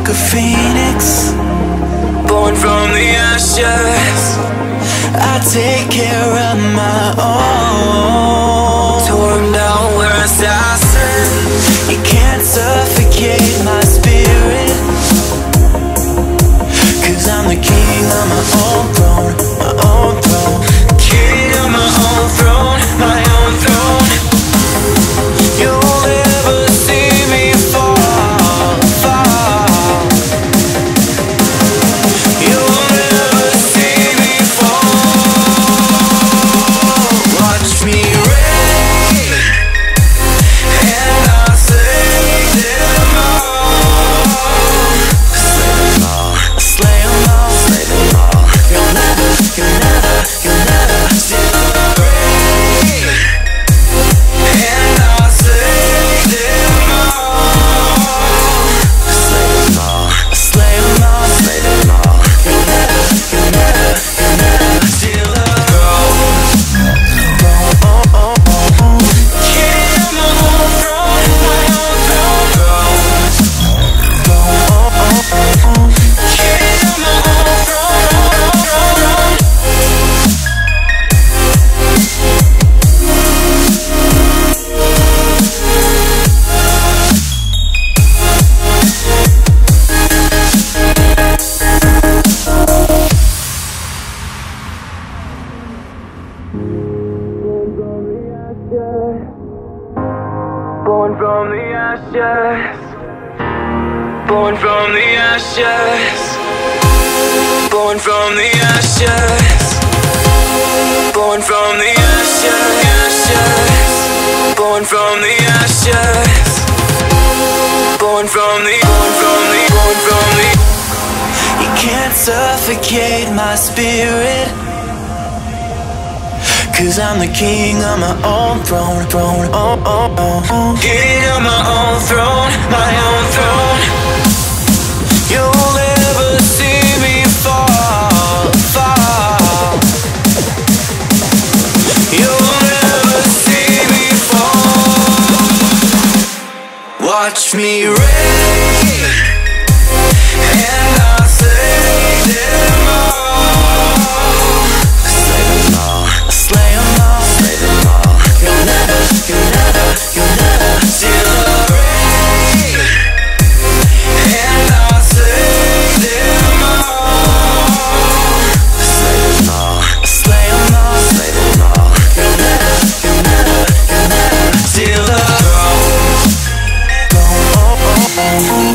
like a phoenix, born from the ashes. I take care of my own. Torn down where it's ashes. You can't suffocate my spirit, 'cause I'm the king of my own throne, my own throne. King of my own throne, my own throne. You'll never see me fall, fall. You'll never see me fall. Watch me reign, and I'll slay them all. Slay them all, slay them all, slay them all. You'll never, you'll never, you'll never see me reign, and I'll slay them all. Slay them all, slay them all, slay them all. You'll never, you'll never, you'll never steal the throne. King of my own throne, my own throne. King of my own throne. Born from the ashes. Born from the ashes. Born from the ashes. Born from the ashes, ashes. Born from the ashes. Born from the, born from the. You can't suffocate my spirit, 'cause I'm the king of my own throne, throne. Oh, oh, oh, oh. King of my own throne, my own throne. You'll never see me fall, fall. You'll never see me fall. Watch me reign, and I'll slay them all. Slay them all, slay them all, slay them all. You'll never, you'll never, you'll never steal the reign, and I'll slay them all. Slay them all, slay them all, slay them all. You'll never, you'll never, you'll never steal the throne.